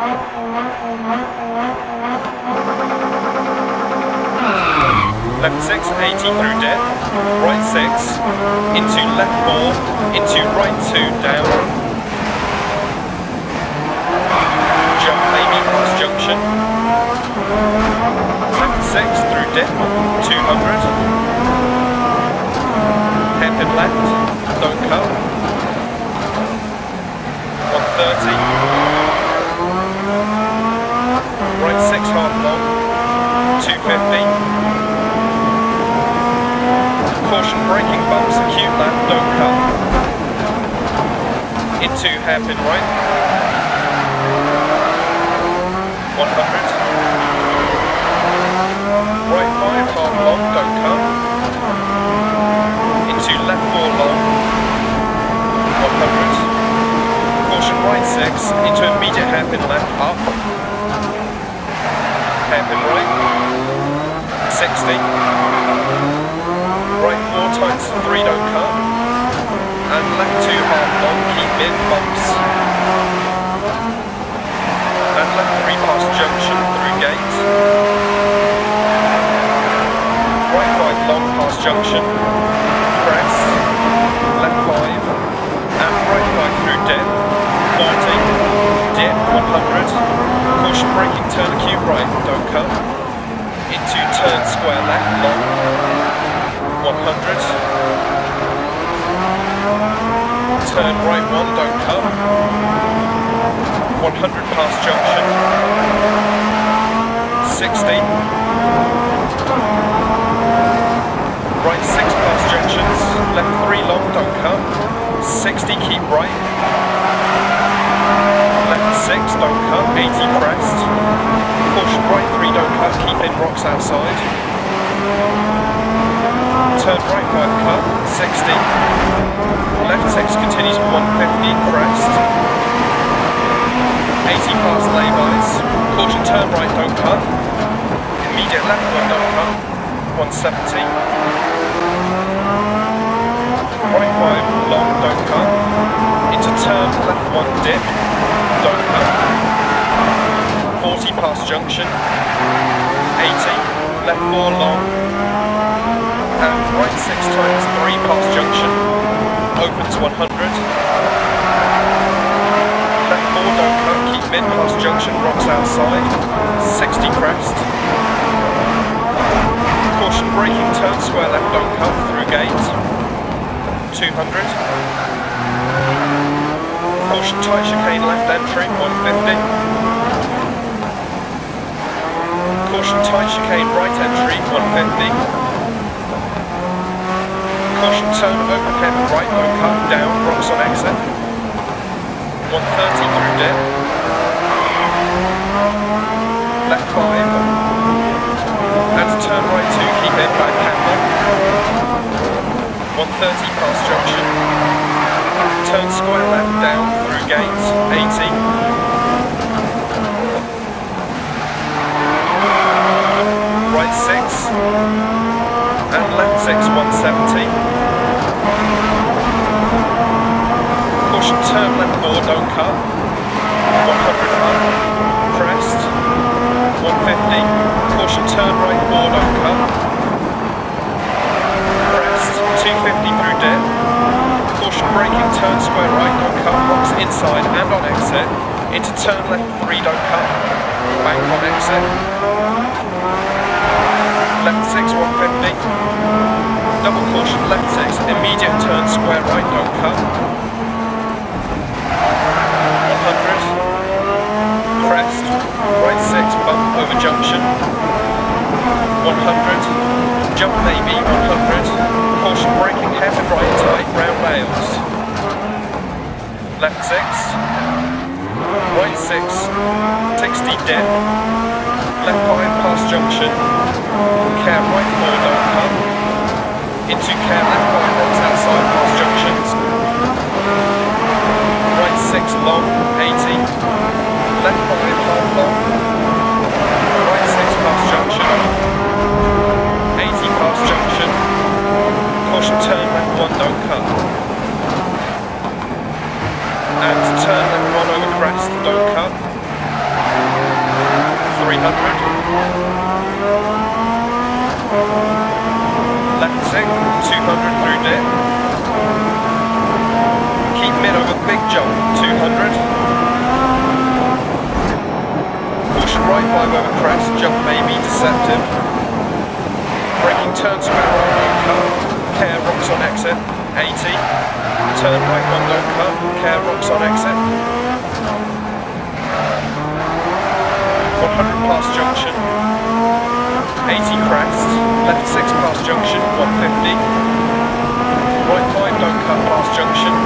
Left 6, 80 through dip, right 6, into left 4, into right 2, down. Jump Amy Cross Junction. Left 6 through dip, 200. Hairpin left, don't come. 130. Right 6 hard long, 250. Caution braking bumps, acute left, don't come. Into hairpin right. 100. Right 5, half long, don't come. Into left 4 long. 100. Caution right 6, into immediate hairpin left, up. Hairpin right. 60. Right 4 times 3 don't come, and left 2 half long, keep in bumps, and left 3 past junction through gate, right 5 long past junction, press, left 5, and right 5 through dip, 90, dip 100, caution braking turn acute right, don't come, into turn square left long, 100, turn right 1, don't come, 100 past junction, 60, right 6 past junctions, left 3 long, don't come, 60 keep right, left 6 don't come, 80 crest, caution right 3 don't come, keep in rocks outside. Turn right 5 cut, 60, left 6 continues 150, crest, 80 past lay-bys, caution turn right don't cut, immediate left 1 don't cut, 170, right 5 long don't cut, into turn left 1 dip, don't cut, 40 past junction, 80, left 4 long, and right 6 times 3 past junction, open to 100, left 4 don't cut, keep mid past junction, rocks outside, 60 crest, caution braking turn square left don't cut through gate, 200, caution tight chicane left entry, 150, caution tight chicane right entry, 150, caution turn open heaven right, don't cut, down, rocks on exit, 130 through dip, left 5, and turn right 2, keep in back handle, 130 past junction, turn square left, down, through gates, 80, right 6, and left 6, 170, turn left 4, don't cut, 100 up, crest, 150, caution turn right 4, don't cut, crest, 250 through dip, caution braking turn square right, don't cut, rocks inside and on exit, into turn left 3, don't cut, bank on exit, left 6, 150, double caution left 6, immediate turn square right, don't cut, 100, crest, right 6, bump over junction, 100, jump maybe, 100, caution braking hairpin right tight, round rails, left 6, right 6, 60 dip, left 5 past junction, care right 4 don't come, into care left 5 rocks outside past junctions, 6 long, 80, left 5 half long, right 6 past junction, 80 past junction, caution turn left 1 don't cut, and turn left 1 over crest, don't cut, 300. Left 6, 200 through dip. Keep mid over big jump, 200. Caution right 5 over crest, jump may be deceptive. Braking turns around, don't cut, care rocks on exit, 80. Turn right 1, don't cut, care rocks on exit. 100 past junction, 80 crest, left 6 past junction, 150, right 5 don't cut past junction,